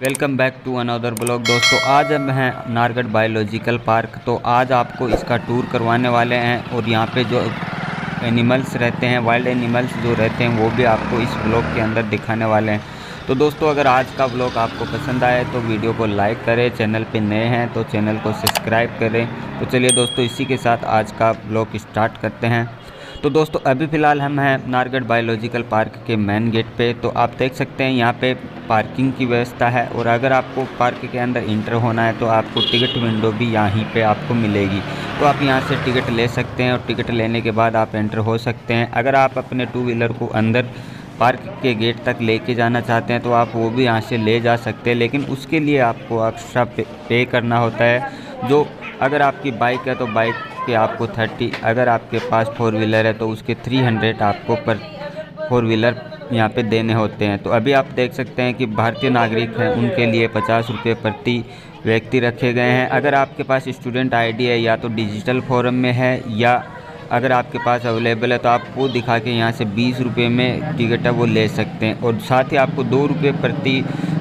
Welcome back to another blog. दोस्तों आज हम हैं नाहरगढ़ बायोलॉजिकल पार्क। तो आज आपको इसका टूर करवाने वाले हैं और यहाँ पे जो एनिमल्स रहते हैं, वाइल्ड एनिमल्स जो रहते हैं वो भी आपको इस ब्लॉग के अंदर दिखाने वाले हैं। तो दोस्तों अगर आज का ब्लॉग आपको पसंद आए तो वीडियो को लाइक करें, चैनल पे नए हैं तो चैनल को सब्सक्राइब करें। तो चलिए दोस्तों इसी के साथ आज का ब्लॉग स्टार्ट करते हैं। तो दोस्तों अभी फ़िलहाल हम हैं नाहरगढ़ बायोलॉजिकल पार्क के मेन गेट पे। तो आप देख सकते हैं यहाँ पे पार्किंग की व्यवस्था है और अगर आपको पार्क के अंदर इंटर होना है तो आपको टिकट विंडो भी यहीं पे आपको मिलेगी। तो आप यहाँ से टिकट ले सकते हैं और टिकट लेने के बाद आप एंटर हो सकते हैं। अगर आप अपने टू व्हीलर को अंदर पार्क के गेट तक लेके जाना चाहते हैं तो आप वो भी यहाँ से ले जा सकते हैं, लेकिन उसके लिए आपको एक्स्ट्रा पे करना होता है। जो अगर आपकी बाइक है तो बाइक के आपको 30, अगर आपके पास फोर व्हीलर है तो उसके 300 आपको पर फोर व्हीलर यहाँ पे देने होते हैं। तो अभी आप देख सकते हैं कि भारतीय नागरिक हैं उनके लिए 50 रुपये प्रति व्यक्ति रखे गए हैं। अगर आपके पास स्टूडेंट ID है या तो डिजिटल फॉर्म में है या अगर आपके पास अवेलेबल है तो आप वो दिखा के यहाँ से 20 रुपये में टिकट है वो ले सकते हैं। और साथ ही आपको 2 रुपये प्रति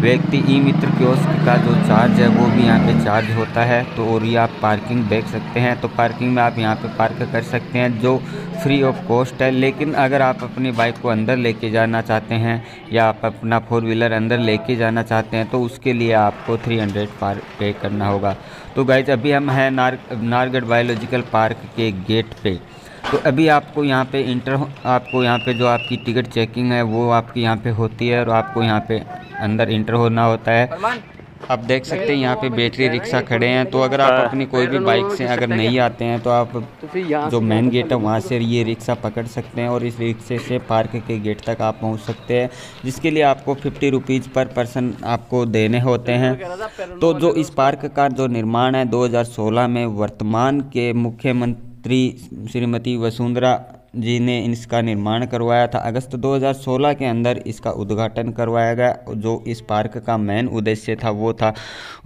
व्यक्ति ई मित्र कियोस्क का जो चार्ज है वो भी यहाँ पे चार्ज होता है। तो और ये आप पार्किंग देख सकते हैं, तो पार्किंग में आप यहाँ पे पार्क कर सकते हैं जो फ्री ऑफ कॉस्ट है। लेकिन अगर आप अपनी बाइक को अंदर लेके जाना चाहते हैं या आप अपना फोर व्हीलर अंदर लेके जाना चाहते हैं तो उसके लिए आपको 300 पे करना होगा। तो गाइज अभी हम हैं नाहरगढ़ बायोलॉजिकल पार्क के गेट पे। तो अभी आपको यहाँ पे आपको यहाँ पे जो आपकी टिकट चेकिंग है वो आपकी यहाँ पे होती है और आपको यहाँ पे अंदर इंटर होना होता है। आप देख सकते हैं यहाँ पे बैटरी रिक्शा खड़े हैं। तो अगर आप अपनी कोई भी बाइक से अगर नहीं आते हैं तो आप जो मेन गेट है वहाँ से ये रिक्शा पकड़ सकते हैं और इस रिक्शे से पार्क के गेट तक आप पहुँच सकते हैं, जिसके लिए आपको 50 रुपीज़ पर पर्सन आपको देने होते हैं। तो जो इस पार्क का जो निर्माण है 2016 में वर्तमान के मुख्यमंत्री श्रीमती वसुंधरा जी ने इसका निर्माण करवाया था। अगस्त 2016 के अंदर इसका उद्घाटन करवाया गया। जो इस पार्क का मेन उद्देश्य था वो था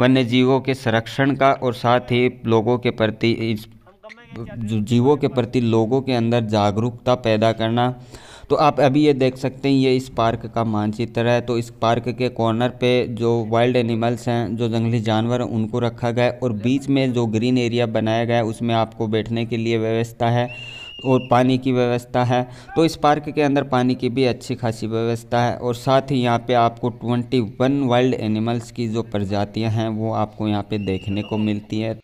वन्य जीवों के संरक्षण का और साथ ही लोगों के प्रति लोगों के अंदर जागरूकता पैदा करना। तो आप अभी ये देख सकते हैं ये इस पार्क का मानचित्र है। तो इस पार्क के कॉर्नर पे जो वाइल्ड एनिमल्स हैं, जो जंगली जानवर हैं उनको रखा गया है और बीच में जो ग्रीन एरिया बनाया गया है उसमें आपको बैठने के लिए व्यवस्था है और पानी की व्यवस्था है। तो इस पार्क के अंदर पानी की भी अच्छी खासी व्यवस्था है और साथ ही यहाँ पे आपको 21 वाइल्ड एनिमल्स की जो प्रजातियाँ हैं वो आपको यहाँ पे देखने को मिलती है।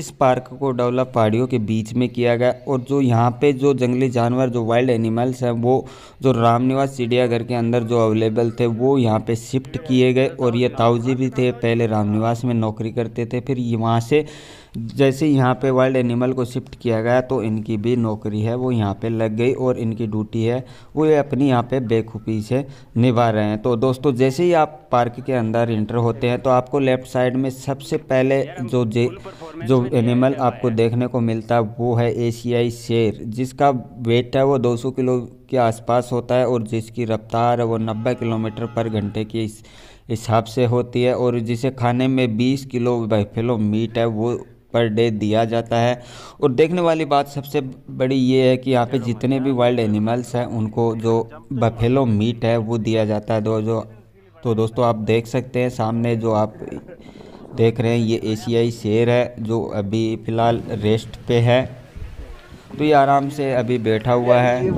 इस पार्क को डेवलप पहाड़ियों के बीच में किया गया और जो यहाँ पे जो जंगली जानवर जो वाइल्ड एनिमल्स हैं वो जो राम निवास चिड़ियाघर के अंदर जो अवेलेबल थे वो यहाँ पे शिफ्ट किए गए। और ये ताऊजी भी थे, पहले राम निवास में नौकरी करते थे, फिर वहाँ से जैसे यहाँ पे वाइल्ड एनिमल को शिफ्ट किया गया तो इनकी भी नौकरी है वो यहाँ पे लग गई और इनकी ड्यूटी है वो ये अपनी यहाँ पे बेखुफी से निभा रहे हैं। तो दोस्तों जैसे ही आप पार्क के अंदर इंटर होते हैं तो आपको लेफ़्ट साइड में सबसे पहले जो एनिमल आपको देखने को मिलता है वो है एशियाई शेर, जिसका वेट है वो 200 किलो के आसपास होता है और जिसकी रफ्तार है वो 90 किलोमीटर पर घंटे की इस हिसाब से होती है और जिसे खाने में 20 किलो बफेलो मीट है वो पर डे दिया जाता है। और देखने वाली बात सबसे बड़ी ये है कि यहाँ पे जितने भी वाइल्ड एनिमल्स हैं उनको जो बफेलो मीट है वो दिया जाता है। तो दोस्तों आप देख सकते हैं सामने जो आप देख रहे हैं ये एशियाई शेर है जो अभी फ़िलहाल रेस्ट पे है। तो ये आराम से अभी बैठा हुआ है।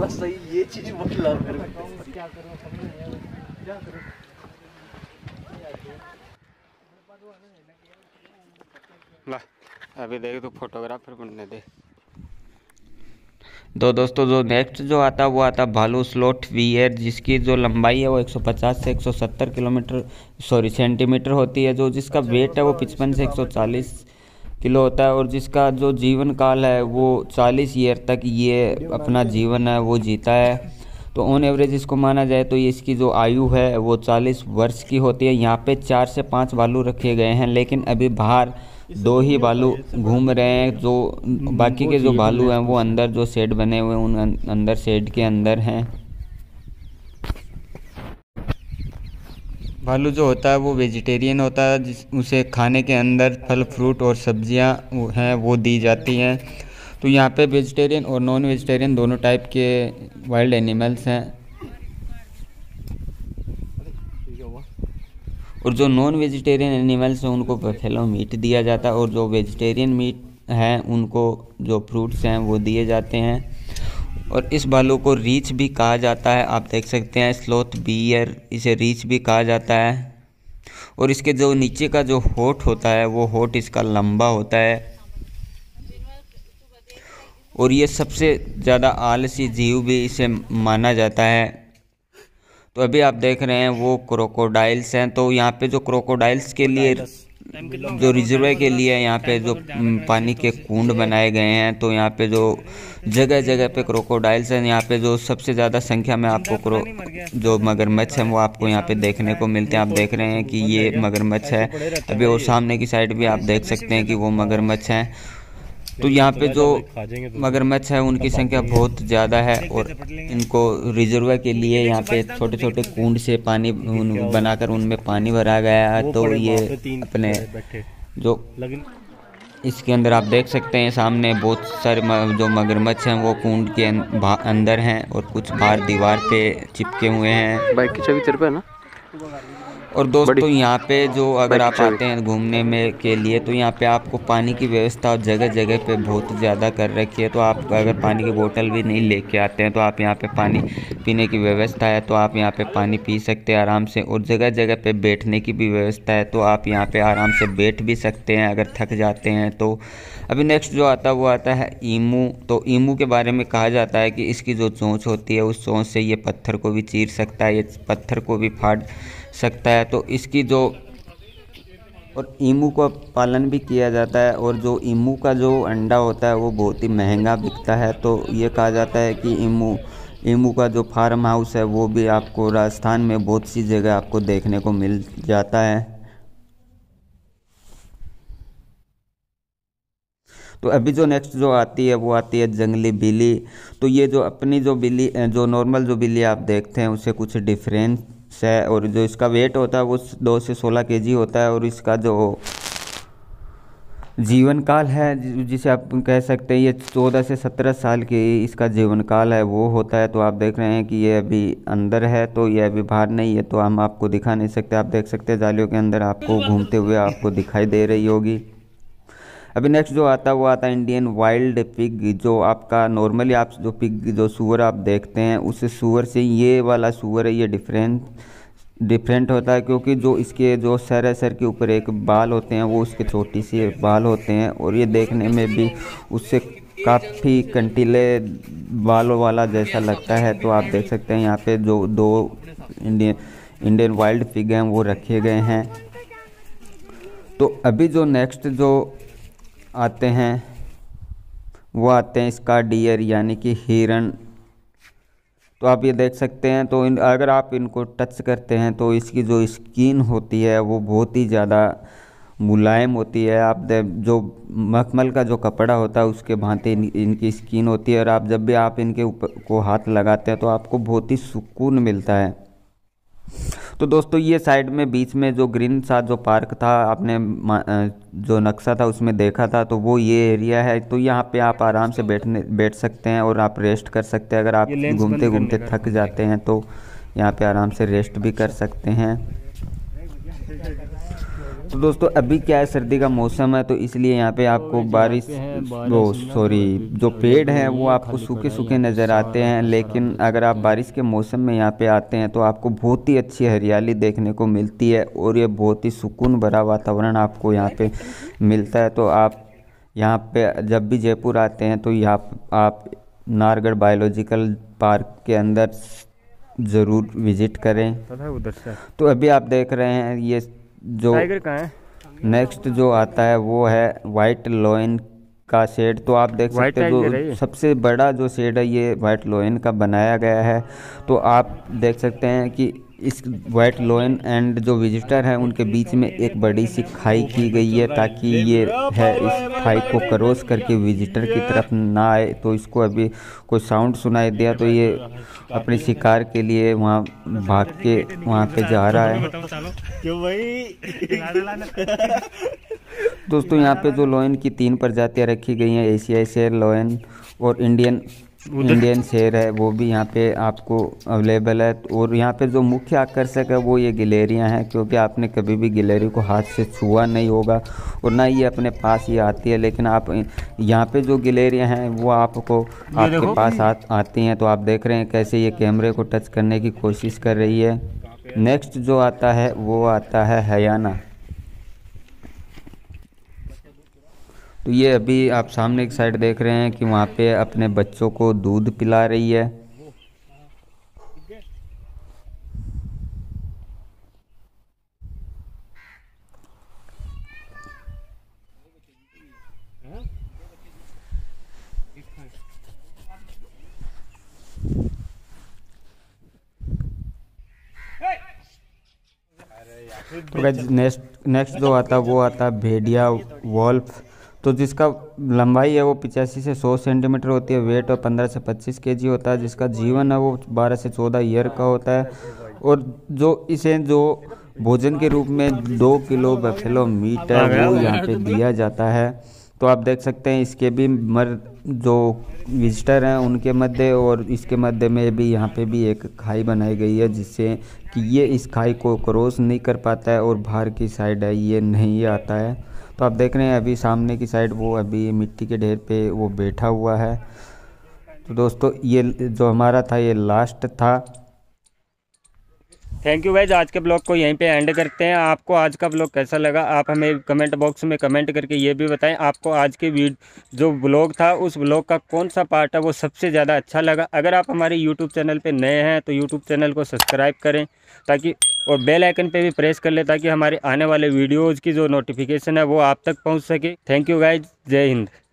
अभी देख तो फोटोग्राफर बनने दे। तो दोस्तों जो नेक्स्ट जो आता है वो आता भालू स्लॉट वियर, जिसकी जो लंबाई है वो 150 से 170 सेंटीमीटर होती है, जो जिसका वेट है वो 55 से 140 किलो होता है और जिसका जो जीवन काल है वो 40 ईयर तक ये अपना जीवन है वो जीता है। तो ऑन एवरेज इसको माना जाए तो ये इसकी जो आयु है वो 40 वर्ष की होती है। यहाँ पे 4 से 5 भालू रखे गए हैं, लेकिन अभी बाहर 2 ही भालू घूम रहे हैं। जो बाकी के जो भालू हैं वो अंदर जो शेड बने हुए उन अंदर शेड के अंदर हैं। भालू जो होता है वो वेजिटेरियन होता है, उसे खाने के अंदर फल फ्रूट और सब्जियाँ हैं वो दी जाती हैं। तो यहाँ पे वेजिटेरियन और नॉन वेजिटेरियन दोनों टाइप के वाइल्ड एनिमल्स हैं। और जो नॉन वेजिटेरियन एनिमल्स हैं उनको बफेलो मीट दिया जाता है और जो वेजिटेरियन मीट हैं उनको जो फ्रूट्स हैं वो दिए जाते हैं। और इस भालू को रीछ भी कहा जाता है, आप देख सकते हैं स्लोथ बियर इसे रीछ भी कहा जाता है। और इसके जो नीचे का जो होंठ होता है वो होंठ इसका लंबा होता है। और ये सबसे ज़्यादा आलसी जीव भी इसे माना जाता है। तो अभी आप देख रहे हैं वो क्रोकोडाइल्स हैं। तो यहाँ पे जो क्रोकोडाइल्स के लिए जो रिजर्व के लिए यहाँ पे जो पानी के कुंड बनाए गए हैं, तो यहाँ पे जो जगह जगह पे क्रोकोडाइल्स हैं। यहाँ पे जो सबसे ज़्यादा संख्या में आपको जो मगरमच्छ हैं वो आपको यहाँ पे देखने को मिलते हैं। आप देख रहे हैं कि ये मगरमच्छ है। अभी वो सामने की साइड भी आप देख सकते हैं कि वो मगरमच्छ हैं। तो यहाँ पे जो मगरमच्छ है उनकी संख्या बहुत ज़्यादा है और इनको रिजर्व के लिए यहाँ पे छोटे छोटे कुंड से पानी बनाकर उनमें पानी भरा गया है। तो ये अपने जो इसके अंदर आप देख सकते हैं सामने बहुत सारे जो मगरमच्छ हैं वो कुंड के अंदर हैं और कुछ बाहर दीवार पे चिपके हुए हैं। बाइक की छवि चल ना। और दोस्तों यहाँ पे जो अगर आप आते हैं घूमने में के लिए तो यहाँ पे आपको पानी की व्यवस्था जगह जगह पे बहुत ज़्यादा कर रखी है। तो आप अगर पानी की बोतल भी नहीं लेके आते हैं तो आप यहाँ पे पानी पीने की व्यवस्था है, तो आप यहाँ पे पानी पी सकते हैं आराम से। और जगह जगह पे बैठने की भी व्यवस्था है, तो आप यहाँ पर आराम से बैठ भी सकते हैं अगर थक जाते हैं तो। अभी नेक्स्ट जो आता है वो आता है ईमू। तो ईमू के बारे में कहा जाता है कि इसकी जो चोंच होती है उस चोंच से ये पत्थर को भी चीर सकता है, ये पत्थर को भी फाड़ सकता है। तो इसकी जो और ईमू का पालन भी किया जाता है। और जो ईमू का जो अंडा होता है वो बहुत ही महंगा बिकता है। तो ये कहा जाता है कि ईमू का जो फार्म हाउस है वो भी आपको राजस्थान में बहुत सी जगह आपको देखने को मिल जाता है। तो अभी जो नेक्स्ट जो आती है वो आती है जंगली बिल्ली। तो ये जो अपनी जो बिल्ली जो नॉर्मल जो बिल्ली आप देखते हैं उससे कुछ डिफरेंस है। और जो इसका वेट होता है वो 2 से 16 kg होता है। और इसका जो जीवन काल है जिसे आप कह सकते हैं ये 14 से 17 साल के इसका जीवन काल है वो होता है। तो आप देख रहे हैं कि ये अभी अंदर है, तो ये अभी बाहर नहीं है तो हम आपको दिखा नहीं सकते। आप देख सकते हैं जालियों के अंदर आपको घूमते हुए आपको दिखाई दे रही होगी। अभी नेक्स्ट जो आता है वो आता है इंडियन वाइल्ड पिग। जो आपका नॉर्मली आप जो पिग जो सूअर आप देखते हैं उस सूअर से ये वाला सूअर है ये डिफरेंट होता है, क्योंकि जो इसके जो सर है सर के ऊपर एक बाल होते हैं वो उसके छोटी सी बाल होते हैं। और ये देखने में भी उससे काफ़ी कंटीले बालों वाला जैसा लगता है। तो आप देख सकते हैं यहाँ पे जो 2 इंडियन वाइल्ड पिग हैं वो रखे गए हैं। तो अभी जो नेक्स्ट जो आते हैं वो आते हैं इसका डियर यानी कि हिरण। तो आप ये देख सकते हैं। तो अगर आप इनको टच करते हैं तो इसकी जो स्किन होती है वो बहुत ही ज़्यादा मुलायम होती है। आप जो मखमल का जो कपड़ा होता है उसके भांति इनकी स्किन होती है। और आप जब भी आप इनके ऊपर को हाथ लगाते हैं तो आपको बहुत ही सुकून मिलता है। तो दोस्तों ये साइड में बीच में जो ग्रीन सा जो पार्क था आपने जो नक्शा था उसमें देखा था, तो वो ये एरिया है। तो यहाँ पे आप आराम से बैठ सकते हैं और आप रेस्ट कर सकते हैं। अगर आप घूमते घूमते थक जाते हैं तो यहाँ पे आराम से रेस्ट भी कर सकते हैं। तो दोस्तों अभी क्या है सर्दी का मौसम है, तो इसलिए यहाँ पे आपको बारिश जो पेड़ हैं वो आपको सूखे सूखे नज़र आते हैं। लेकिन अगर आप बारिश के मौसम में यहाँ पे आते हैं तो आपको बहुत ही अच्छी हरियाली देखने को मिलती है और ये बहुत ही सुकून भरा वातावरण आपको यहाँ पे मिलता है। तो आप यहाँ पे जब भी जयपुर आते हैं तो यहाँ आप नाहरगढ़ बायोलॉजिकल पार्क के अंदर ज़रूर विजिट करें। तो अभी आप देख रहे हैं ये जो नेक्स्ट जो आता है वो है वाइट लोइन का शेड। तो आप देख सकते हैं जो सबसे बड़ा जो शेड है ये वाइट लोइन का बनाया गया है। तो आप देख सकते हैं कि इस वाइट लोइन एंड जो विजिटर हैं उनके बीच में एक बड़ी सी खाई की गई है ताकि ये है इस खाई को क्रॉस करके विजिटर की तरफ ना आए। तो इसको अभी कोई साउंड सुनाई दिया तो ये अपने शिकार के लिए वहाँ भाग के वहाँ पे जा रहा है। दोस्तों यहाँ पे जो लोइन की 3 प्रजातियाँ रखी गई हैं, एशियाई शेर लोइन और इंडियन इंडियन शेर है वो भी यहाँ पे आपको अवेलेबल है। और यहाँ पे जो मुख्य आकर्षक है वो ये गिलहरियाँ हैं, क्योंकि आपने कभी भी गिलहरी को हाथ से छुआ नहीं होगा और ना ये अपने पास ये आती है। लेकिन आप यहाँ पे जो गिलहरियाँ हैं वो आपको आपके पास आती हैं। तो आप देख रहे हैं कैसे ये कैमरे को टच करने की कोशिश कर रही है। नेक्स्ट जो आता है वो आता है हयाना। तो ये अभी आप सामने एक साइड देख रहे हैं कि वहाँ पे अपने बच्चों को दूध पिला रही है। तो नेक्स्ट जो आता वो आता भेड़िया वॉल्फ। तो जिसका लंबाई है वो 85 से 100 सेंटीमीटर होती है। वेट और 15 से 25 केजी होता है। जिसका जीवन है वो 12 से 14 ईयर का होता है। और जो इसे जो भोजन के रूप में 2 किलो बफेलो मीट है वो यहाँ पे दिया जाता है। तो आप देख सकते हैं इसके भी मर्द जो विजिटर हैं उनके मध्य और इसके मध्य में भी यहाँ पे भी एक खाई बनाई गई है, जिससे कि ये इस खाई को क्रॉस नहीं कर पाता है और बाहर की साइड है ये नहीं आता है। तो आप देख रहे हैं अभी सामने की साइड वो अभी मिट्टी के ढेर पे वो बैठा हुआ है। तो दोस्तों ये जो हमारा था ये लास्ट था। थैंक यू गाइस, आज के ब्लॉग को यहीं पे एंड करते हैं। आपको आज का ब्लॉग कैसा लगा आप हमें कमेंट बॉक्स में कमेंट करके ये भी बताएं। आपको आज के जो ब्लॉग था उस ब्लॉग का कौन सा पार्ट है वो सबसे ज़्यादा अच्छा लगा। अगर आप हमारे यूट्यूब चैनल पे नए हैं तो यूट्यूब चैनल को सब्सक्राइब करें ताकि, और बेल आइकन पर भी प्रेस कर लें ताकि हमारे आने वाले वीडियोज़ की जो नोटिफिकेशन है वो आप तक पहुँच सके। थैंक यू गाइज, जय हिंद।